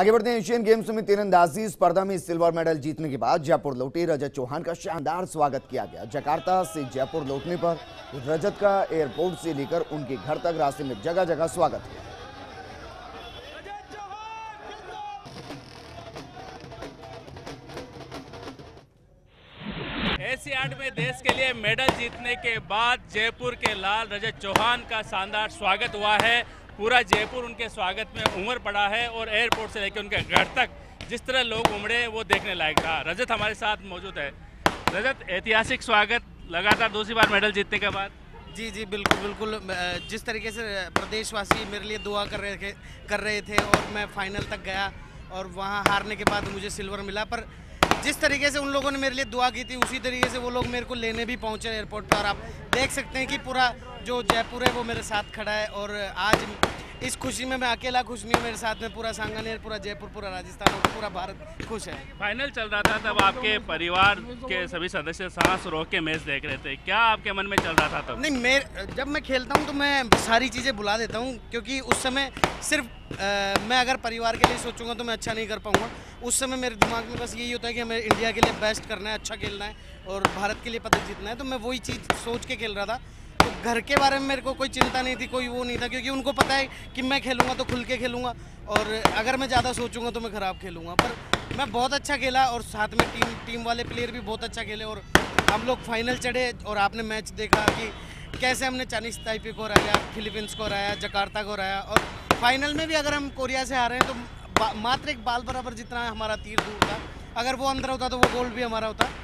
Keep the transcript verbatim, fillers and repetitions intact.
आगे बढ़ते हैं। एशियन गेम्स में तीरंदाजी स्पर्धा में सिल्वर मेडल जीतने के बाद जयपुर लौटे रजत चौहान का शानदार स्वागत किया गया। जकार्ता से जयपुर लौटने पर रजत का एयरपोर्ट से लेकर उनके घर तक रास्ते में जगह जगह स्वागत किया। एशियाड में देश के लिए मेडल जीतने के बाद जयपुर के लाल रजत चौहान का शानदार स्वागत हुआ है। पूरा जयपुर उनके स्वागत में उमड़ पड़ा है और एयरपोर्ट से लेकर उनके घर तक जिस तरह लोग उमड़े वो देखने लायक था। रजत हमारे साथ मौजूद है। रजत, ऐतिहासिक स्वागत, लगातार दूसरी बार मेडल जीतने के बाद। जी जी बिल्कुल बिल्कुल, जिस तरीके से प्रदेशवासी मेरे लिए दुआ कर रहे थे कर रहे थे और मैं फाइनल तक गया और वहाँ हारने के बाद मुझे सिल्वर मिला, पर जिस तरीके से उन लोगों ने मेरे लिए दुआ की थी उसी तरीके से वो लोग मेरे को लेने भी पहुंचे एयरपोर्ट पर। आप देख सकते हैं कि पूरा जो जयपुर है वो मेरे साथ खड़ा है और आज इस खुशी में मैं अकेला खुश नहीं हूँ, मेरे साथ में पूरा सांगानेर, पूरा जयपुर, पूरा राजस्थान और पूरा भारत खुश है। फाइनल चल रहा था तब आपके परिवार के सभी सदस्य सांस रोक के मैच देख रहे थे, क्या आपके मन में चल रहा था तब? नहीं, मैं जब मैं खेलता हूँ तो मैं सारी चीज़ें भुला देता हूँ, क्योंकि उस समय सिर्फ आ, मैं अगर परिवार के लिए सोचूंगा तो मैं अच्छा नहीं कर पाऊँगा। उस समय मेरे दिमाग में बस यही होता है कि हमें इंडिया के लिए बेस्ट करना है, अच्छा खेलना है और भारत के लिए पदक जीतना है, तो मैं वही चीज़ सोच के खेल रहा था। तो घर के बारे में मेरे को कोई चिंता नहीं थी, कोई वो नहीं था, क्योंकि उनको पता है कि मैं खेलूंगा तो खुल के खेलूंगा और अगर मैं ज़्यादा सोचूंगा तो मैं ख़राब खेलूंगा। पर मैं बहुत अच्छा खेला और साथ में टीम टीम वाले प्लेयर भी बहुत अच्छा खेले और हम लोग फाइनल चढ़े। और आपने मैच देखा कि कैसे हमने चाइनीज़ ताइपे को हराया, फिलीपींस को हराया, जकार्ता को हराया और फाइनल में भी अगर हम कोरिया से हारे हैं तो मात्र एक बाल बराबर जितना हमारा तीर दूर था, अगर वो अंदर होता तो वो गोल भी हमारा होता।